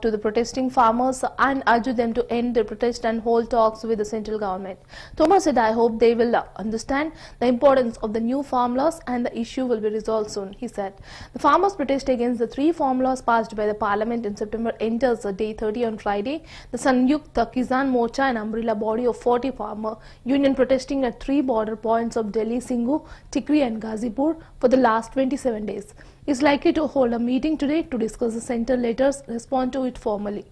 to the protesting farmers and urge them to end their protest and hold talks with the central government. Thomas said, "I hope they will understand the importance of the new farm laws and the issue will be resolved soon," he said. The farmers' protest against the three farm laws passed by the parliament in September enters day 30 on Friday. The Sanyukt Kisan Morcha, an umbrella body of 40 farmer union protesting at three border points of Delhi, Singhu, Tikri and Ghazipur for the last 27 days, is likely to hold a meeting today to discuss the center letters, respond to it formally.